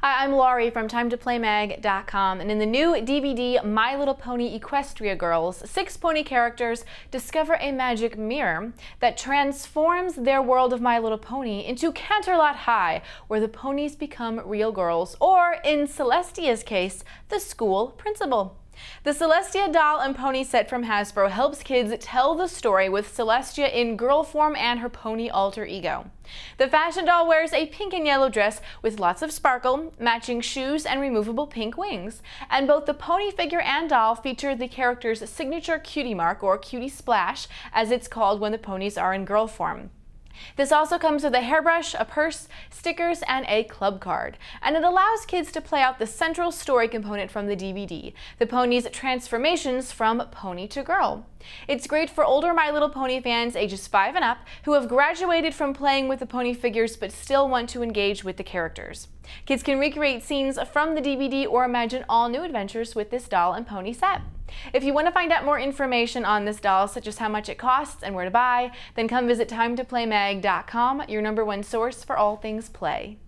Hi, I'm Laurie from TimetoPlayMag.com, and in the new DVD, My Little Pony Equestria Girls, 6 pony characters discover a magic mirror that transforms their world of My Little Pony into Canterlot High, where the ponies become real girls, or in Celestia's case, the school principal. The Celestia doll and pony set from Hasbro helps kids tell the story with Celestia in girl form and her pony alter ego. The fashion doll wears a pink and yellow dress with lots of sparkle, matching shoes, and removable pink wings. And both the pony figure and doll feature the character's signature cutie mark, or cutie splash, as it's called when the ponies are in girl form. This also comes with a hairbrush, a purse, stickers, and a club card. And it allows kids to play out the central story component from the DVD, the ponies' transformations from pony to girl. It's great for older My Little Pony fans ages 5 and up who have graduated from playing with the pony figures but still want to engage with the characters. Kids can recreate scenes from the DVD or imagine all new adventures with this doll and pony set. If you want to find out more information on this doll, such as how much it costs and where to buy, then come visit TimetoPlayMag.com, your #1 source for all things play.